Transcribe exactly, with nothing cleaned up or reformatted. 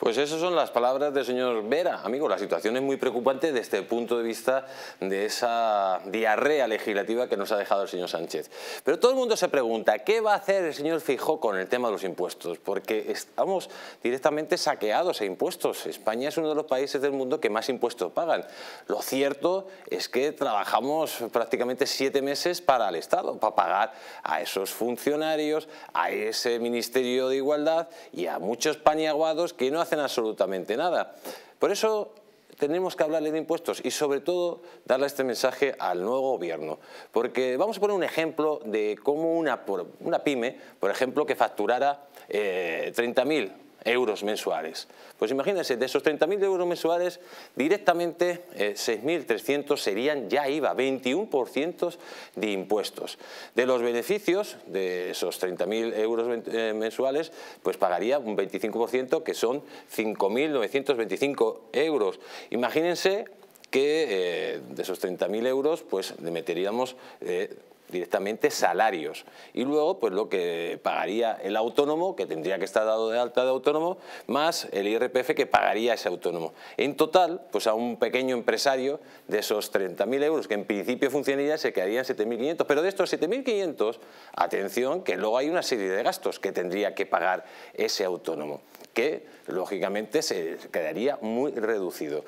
Pues esas son las palabras del señor Vera. Amigo, la situación es muy preocupante desde el punto de vista de esa diarrea legislativa que nos ha dejado el señor Sánchez. Pero todo el mundo se pregunta, ¿qué va a hacer el señor Feijóo con el tema de los impuestos? Porque estamos directamente saqueados a impuestos. España es uno de los países del mundo que más impuestos pagan. Lo cierto es que trabajamos prácticamente siete meses para el Estado, para pagar a esos funcionarios, a ese Ministerio de Igualdad y a muchos paniaguados que no hacen absolutamente nada. Por eso tenemos que hablarle de impuestos y sobre todo darle este mensaje al nuevo gobierno, porque vamos a poner un ejemplo de cómo una, una pyme, por ejemplo, que facturara eh, treinta mil euros mensuales. Pues imagínense, de esos treinta mil euros mensuales, directamente eh, seis mil trescientos serían ya I V A, veintiuno por ciento de impuestos. De los beneficios, de esos treinta mil euros eh, mensuales, pues pagaría un veinticinco por ciento, que son cinco mil novecientos veinticinco euros. Imagínense que eh, de esos treinta mil euros, pues le meteríamos Eh, directamente salarios, y luego pues lo que pagaría el autónomo, que tendría que estar dado de alta de autónomo, más el I R P F que pagaría ese autónomo. En total, pues a un pequeño empresario de esos treinta mil euros, que en principio funcionaría, se quedarían siete mil quinientos, pero de estos siete mil quinientos, atención, que luego hay una serie de gastos que tendría que pagar ese autónomo, que lógicamente se quedaría muy reducido.